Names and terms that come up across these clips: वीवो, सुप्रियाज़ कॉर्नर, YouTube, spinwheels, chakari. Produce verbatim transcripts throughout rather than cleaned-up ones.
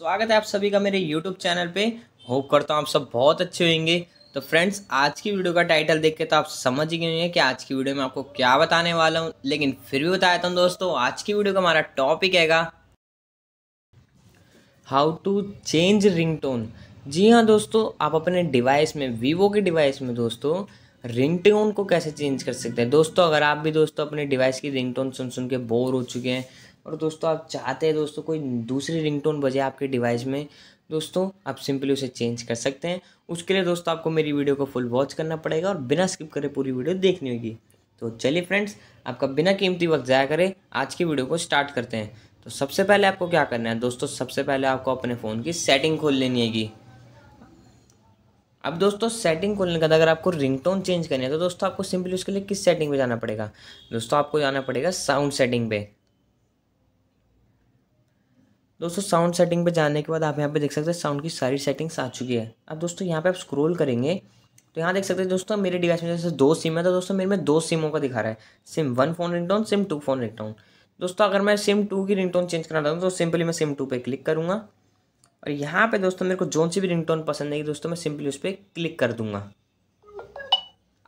स्वागत है आप सभी का मेरे YouTube चैनल पे। होप करता हूँ आप सब बहुत अच्छे होंगे। तो फ्रेंड्स, आज की वीडियो का टाइटल देख के तो आप समझ ही गए कि आज की वीडियो में आपको क्या बताने वाला हूँ, लेकिन फिर भी बताया था दोस्तों। आज की वीडियो का हमारा टॉपिक हैगा हाउ टू चेंज रिंगटोन। जी हाँ दोस्तों, आप अपने डिवाइस में, वीवो के डिवाइस में दोस्तों रिंगटोन को कैसे चेंज कर सकते हैं। दोस्तों अगर आप भी दोस्तों अपने डिवाइस की रिंगटोन सुन सुन के बोर हो चुके हैं और दोस्तों आप चाहते हैं दोस्तों कोई दूसरी रिंगटोन बजे आपके डिवाइस में, दोस्तों आप सिंपली उसे चेंज कर सकते हैं। उसके लिए दोस्तों आपको मेरी वीडियो को फुल वॉच करना पड़ेगा और बिना स्किप करे पूरी वीडियो देखनी होगी। तो चलिए फ्रेंड्स, आपका बिना कीमती वक्त ज़ाया करें आज की वीडियो को स्टार्ट करते हैं। तो सबसे पहले आपको क्या करना है दोस्तों, सबसे पहले आपको अपने फ़ोन की सेटिंग खोल लेनी हैगी। अब दोस्तों सेटिंग खोलने के बाद अगर आपको रिंगटोन चेंज करनी है तो दोस्तों आपको सिंपली उसके लिए किस सेटिंग पे जाना पड़ेगा। दोस्तों आपको जाना पड़ेगा साउंड सेटिंग पे। दोस्तों साउंड सेटिंग पे जाने के बाद आप यहाँ पे देख सकते हैं साउंड की सारी सेटिंग्स आ चुकी है। अब दोस्तों यहाँ पे आप स्क्रॉल करेंगे तो यहाँ देख सकते हैं दोस्तों मेरे डिवाइस में जैसे दो सिम है तो दोस्तों मेरे में दो सिमों का दिखा रहा है, SIM one phone ringtone, SIM two phone ringtone. दोस्तों अगर मैं सिम टू की रिंगटोन चेंज करना चाहता हूँ तो सिंपली मैं सिम टू पे क्लिक करूँगा और यहाँ पे दोस्तों मेरे को जोन सी भी रिंगटोन पसंद आएगी दोस्तों मैं सिंपली उस पर क्लिक कर दूंगा।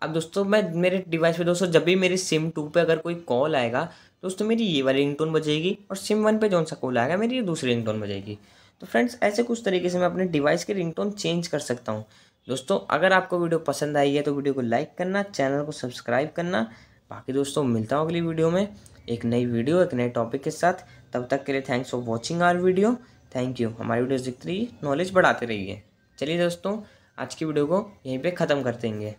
अब दोस्तों मैं मेरे डिवाइस पे दोस्तों जब भी मेरी सिम टू पे अगर कोई कॉल आएगा दोस्तों मेरी ये वाली रिंगटोन बजेगी और सिम वन पे जौन सा कॉल आएगा मेरी ये दूसरी रिंगटोन बजेगी। तो फ्रेंड्स ऐसे कुछ तरीके से मैं अपने डिवाइस की रिंगटोन चेंज कर सकता हूँ। दोस्तों अगर आपको वीडियो पसंद आई है तो वीडियो को लाइक करना, चैनल को सब्सक्राइब करना। बाकी दोस्तों मिलता हूँ अगली वीडियो में एक नई वीडियो एक नए टॉपिक के साथ। तब तक के लिए thanks for watching our video. Thank you. हमारी वीडियोस देखते रहिए, नॉलेज बढ़ाते रहिए। चलिए दोस्तों आज की वीडियो को यहीं पे ख़त्म कर देंगे।